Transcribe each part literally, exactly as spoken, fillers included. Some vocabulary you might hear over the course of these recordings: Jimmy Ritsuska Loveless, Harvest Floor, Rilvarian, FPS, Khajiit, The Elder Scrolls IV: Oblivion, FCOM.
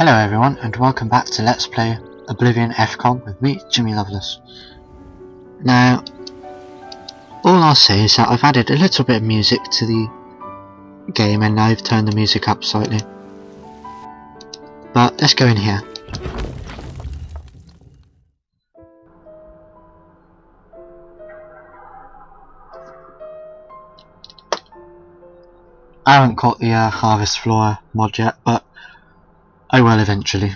Hello everyone, and welcome back to Let's Play Oblivion F COM with me, Jimmy Loveless. Now, all I'll say is that I've added a little bit of music to the game and I've turned the music up slightly. But let's go in here. I haven't caught the uh, Harvest Floor mod yet, but I will eventually.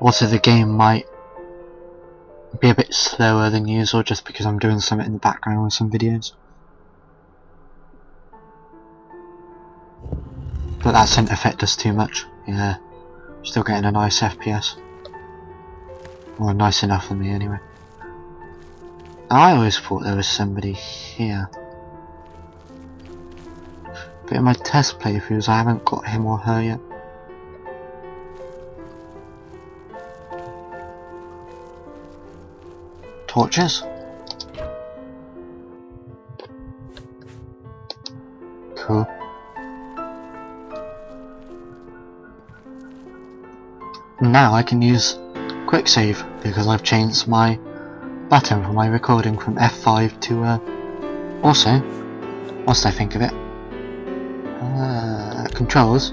Also, the game might be a bit slower than usual just because I'm doing something in the background with some videos. But that shouldn't affect us too much. Yeah, still getting a nice F P S. Well, nice enough for me anyway. I always thought there was somebody here. But in my test playthroughs, I haven't got him or her yet. Torches? Cool. Now I can use quick save because I've changed my button for my recording from F five to uh, also, whilst I think of it, Uh, controls,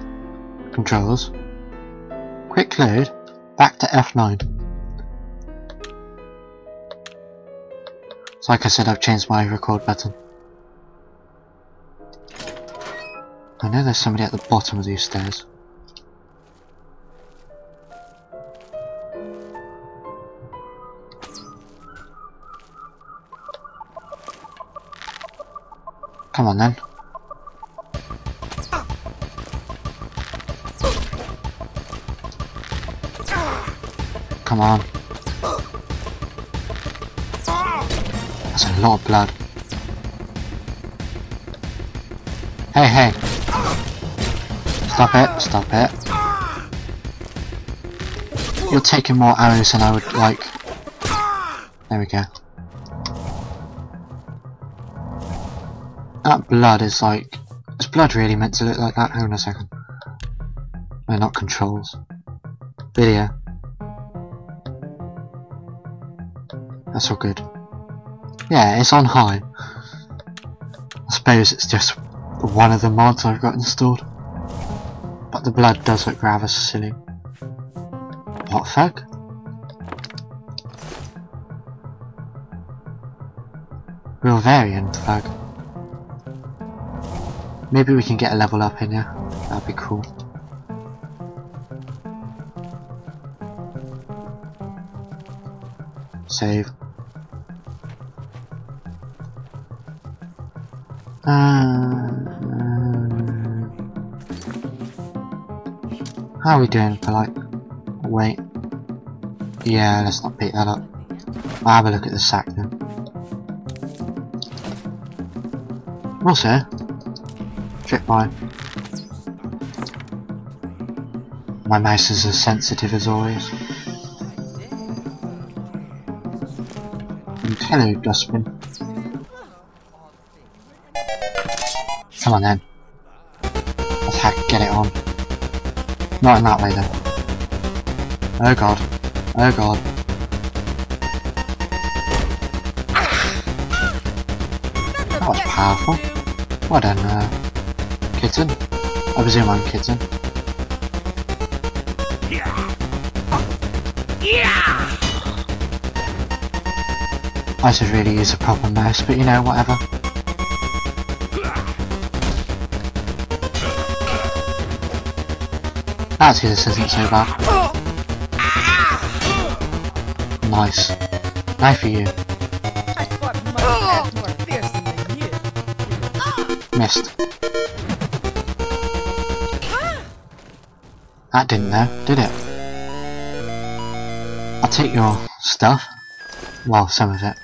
controls, quick load, back to F nine. So like I said, I've changed my record button. I know there's somebody at the bottom of these stairs. Come on then. Come on. That's a lot of blood. Hey, hey. Stop it, stop it. You're taking more arrows than I would like. There we go. That blood is like... Is blood really meant to look like that? Hang on a second. No, not controls. Video. That's all good. Yeah, it's on high. I suppose it's just one of the mods I've got installed. But the blood does look rather silly. What the fuck? Rilvarian thug. Maybe we can get a level up in here. That'd be cool. Save. Uh, how are we doing for like... Wait. Yeah, let's not pick that up. I'll have a look at the sack then. Also, trip mine. My mouse is as sensitive as always. And hello, dustbin. Come on then. Let's hack, get it on. Not in that way then. Oh god. Oh god. That was powerful. Well done, uh, kitten. I presume I'm kitten. I should really use a proper mouse, but you know, whatever. Actually, this isn't so bad. Nice. Knife for you. I fought much more fiercely than you. Missed. That didn't though, did it? I'll take your stuff. Well, some of it.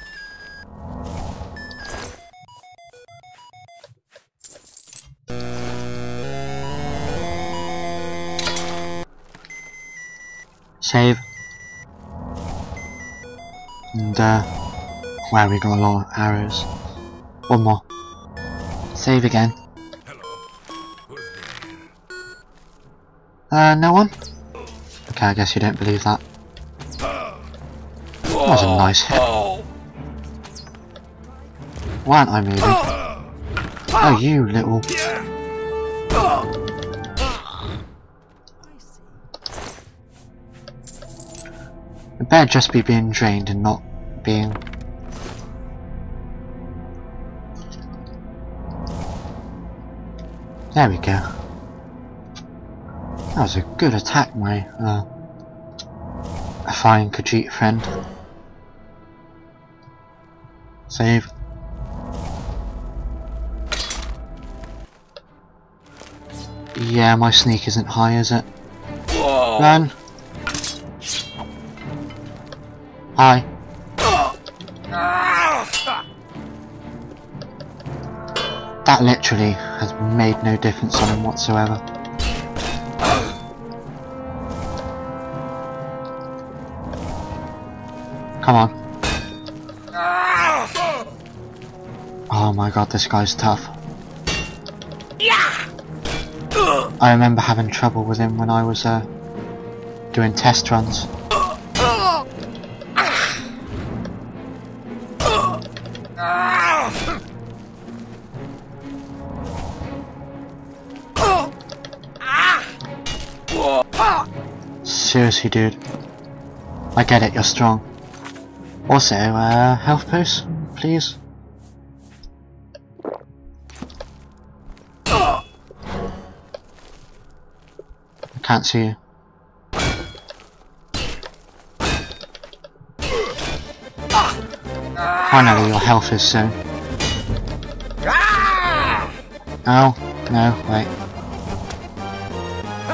Save. And uh wow, we got a lot of arrows. One more. Save again. Hello. Uh, no one? Okay, I guess you don't believe that. That was a nice hit. Why aren't I moving? Oh, you little... It better just be being drained and not being... There we go. That was a good attack, my uh, fine Khajiit friend. Save. Yeah, my sneak isn't high, is it? Whoa. Run! Hi. That literally has made no difference on him whatsoever. Come on. Oh my god, this guy's tough. I remember having trouble with him when I was uh, doing test runs. Seriously, dude. I get it, you're strong. Also, uh, health post, please. I can't see you. Finally, your health is soon. Oh, no, wait.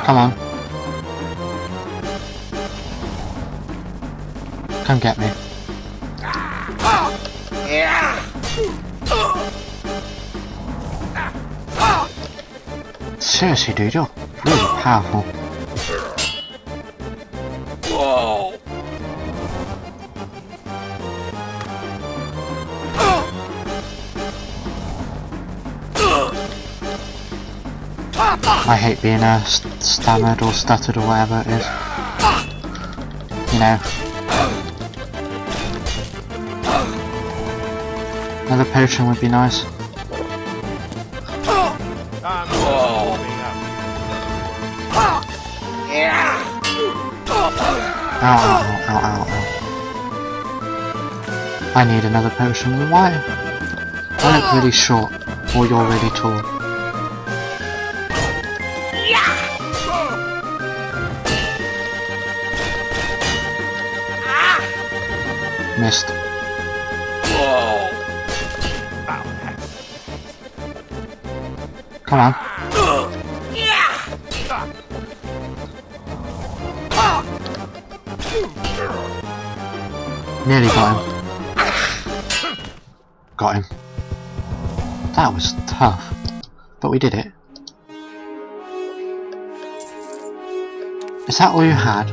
Come on. Come get me. Seriously, dude, you're really powerful. Whoa. I hate being uh, st stammered or stuttered or whatever it is. You know. Another potion would be nice. Ow, ow, ow, ow. I need another potion. Why? I look really short, or you're really tall. Missed. Come on. Nearly got him. Got him. That was tough, but we did it. Is that all you had?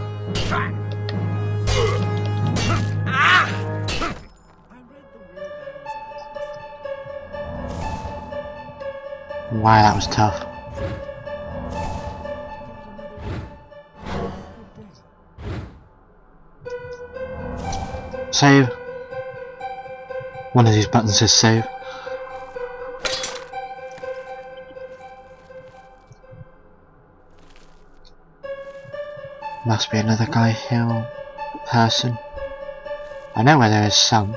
Wow, that was tough. Save. One of these buttons says save. Must be another guy here or person. I know where there is some.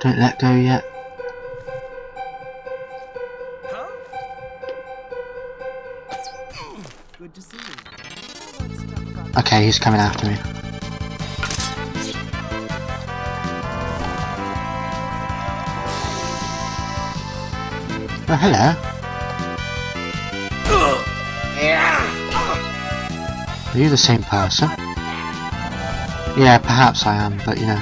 Don't let go yet. Huh? Good to see you. Okay, he's coming after me. Oh, hello. Are you the same person? Yeah, perhaps I am, but you know.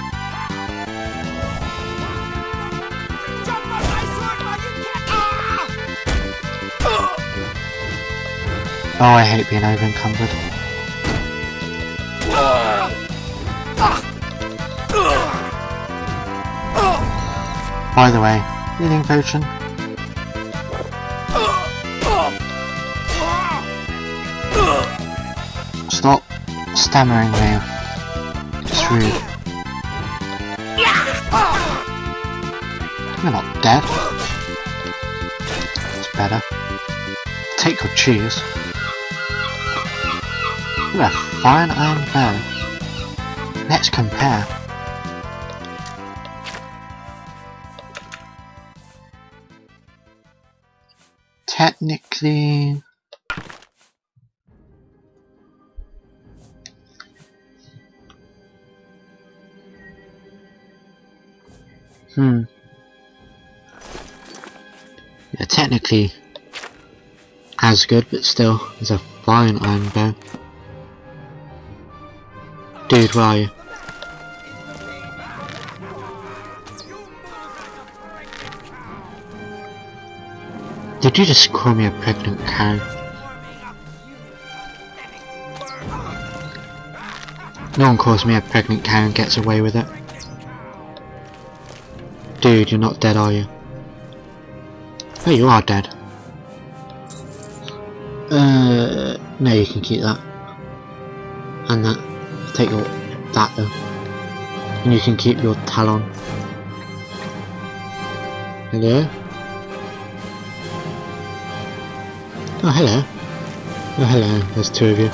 Oh, I hate being over encumbered. By the way, healing potion. stammering now. Just rude. You're not dead. It's better. Take your cheese. What a fine iron bow. Let's compare. Technically... Hmm. Yeah, technically as good, but still, it's a fine iron bow. Dude, where are you? Did you just call me a pregnant cow? No one calls me a pregnant cow and gets away with it. Dude, you're not dead, are you? Oh, you are dead. Uh, no, you can keep that. And that. Take your, that though. And you can keep your talon. Hello? Oh, hello. Oh, hello. There's two of you.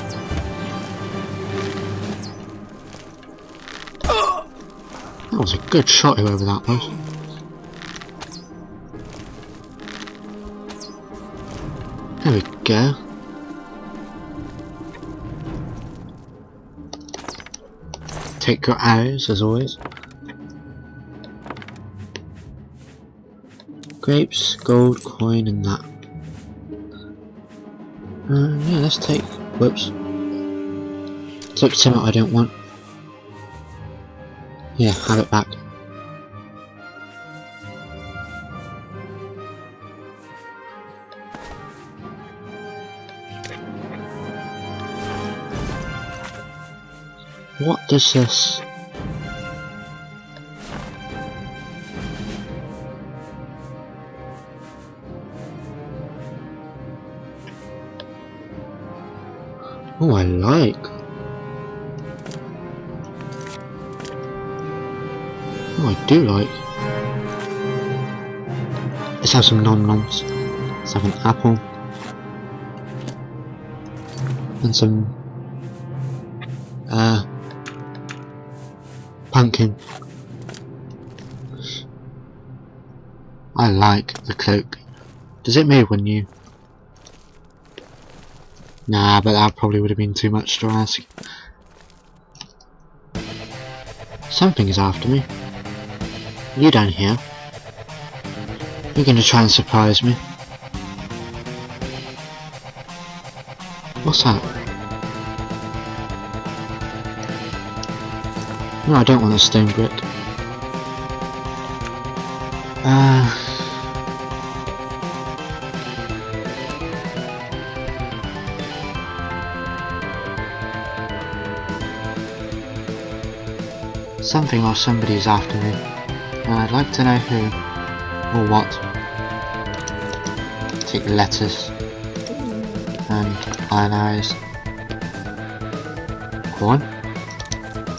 That was a good shot, whoever that was. There we go. Take your arrows, as always. Grapes, gold, coin, and that. Um, yeah, let's take... whoops. Took something I don't want. Yeah, have it back. What does this? Oh, I like. Oh, I do like. Let's have some nom-noms. Let's have an apple. And some... Uh... pumpkin. I like the cloak. Does it move when you... Nah, but that probably would have been too much to ask. Something is after me. You down here. You're gonna try and surprise me. What's that? No, I don't want a stone brick. Uh, something or somebody is after me, and I'd like to know who or what. Take lettuce and iron eyes, corn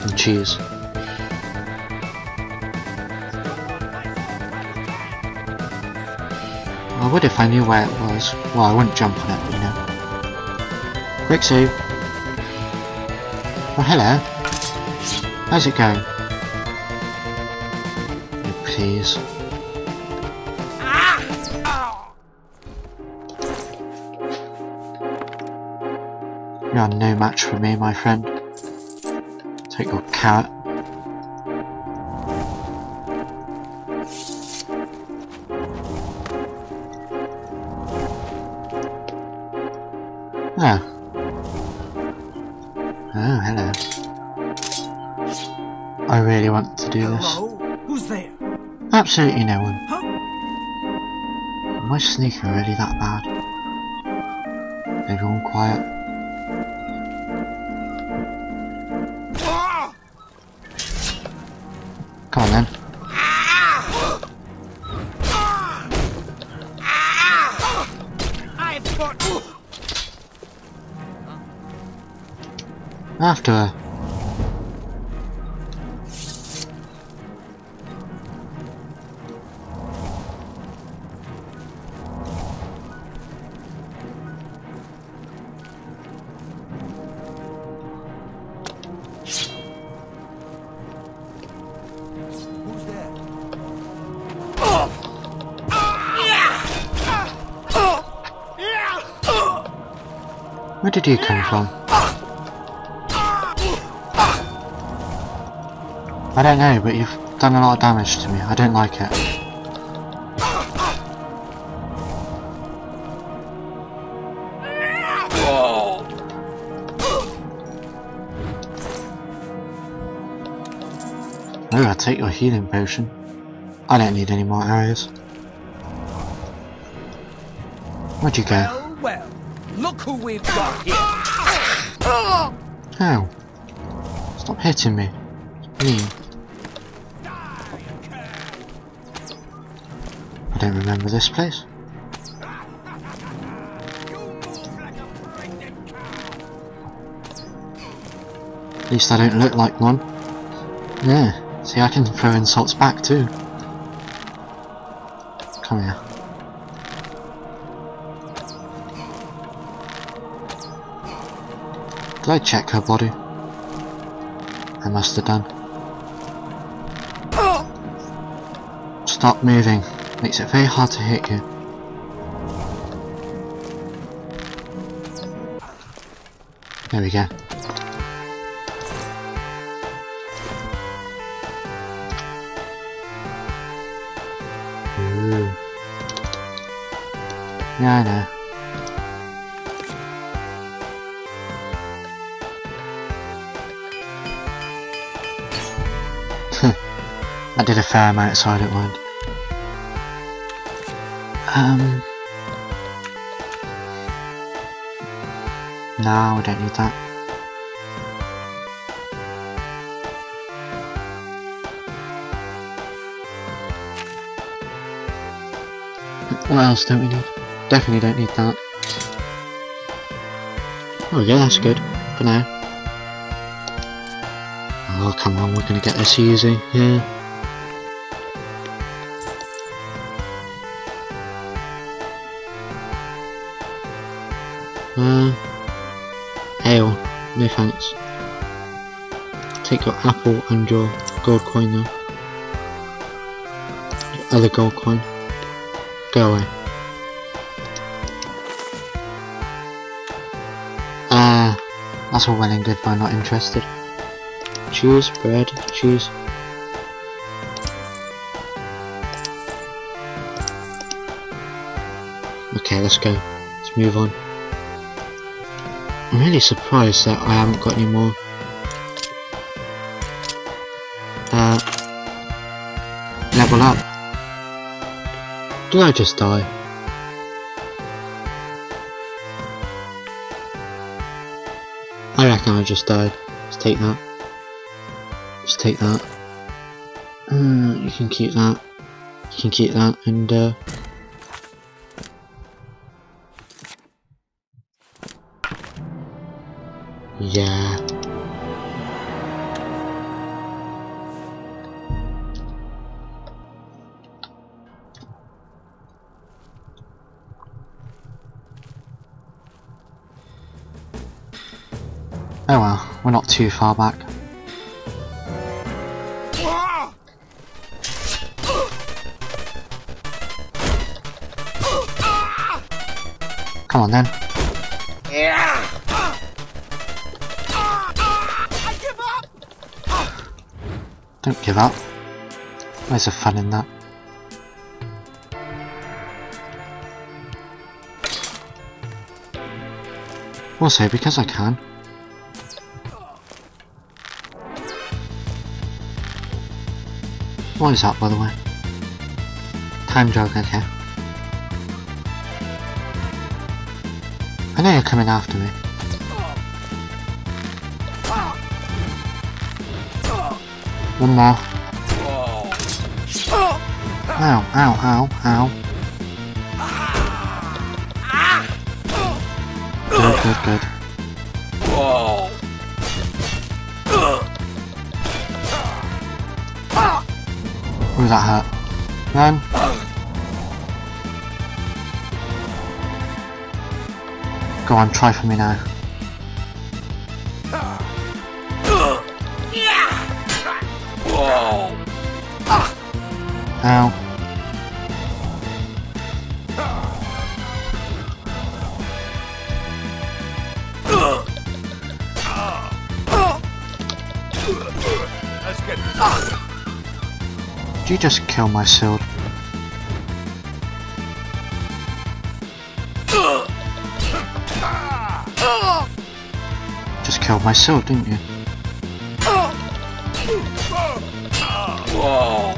and cheese. I would if I knew where it was. Well, I wouldn't jump on it, you know. Quick save. Oh, hello. How's it going? Oh, please. You are no match for me, my friend. Take your carrot. Oh. Oh, hello. I really want to do this. Hello? Who's there? Absolutely no one. Huh? Am I sneaker really that bad? Everyone quiet. Ah! Come on then. Ah! Ah! I've got... after her. Where did you come from? I don't know, but you've done a lot of damage to me. I don't like it. Oh, I'll take your healing potion. I don't need any more arrows. Where'd you go? Look who we've got here! Ow! Stop hitting me. Mean. I don't remember this place. At least I don't look like one. Yeah, see, I can throw insults back too. Come here. Did I check her body? I must have done. Stop moving. Makes it very hard to hit you. There we go. Ooh. Yeah, I know. I did a fair amount, so I don't mind. Um, no, we don't need that. What else don't we need? Definitely don't need that. Oh yeah, that's good for now. Oh come on, we're gonna get this easy. Yeah. Uh, ale, no thanks. Take your apple and your gold coin though. Your other gold coin. Go away. Ah, uh, that's all well and good, but I'm not interested. Choose bread, choose. Okay, let's go. Let's move on. I'm really surprised that I haven't got any more uh, level up. Did I just die? I reckon I just died. Let's take that. Let's take that. Uh, you can keep that. You can keep that and uh yeah. Oh well, we're not too far back. Come on then. Don't give up. There's a fun in that. Also, because I can. What is that, by the way? Time jog, okay. I know you're coming after me. One more. Ow, ow, ow, ow. Good, good, good. What does that hurt? Run. Go on, try for me now. Ow. Did you just kill my shield? Just killed my shield, didn't you?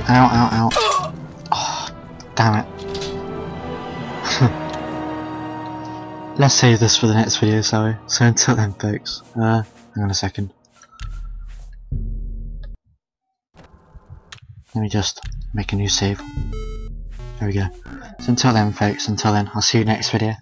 Ow, ow, ow. Damn it. Let's save this for the next video, shall we? So until then, folks, uh, hang on a second. Let me just make a new save. There we go. So until then, folks, until then, I'll see you next video.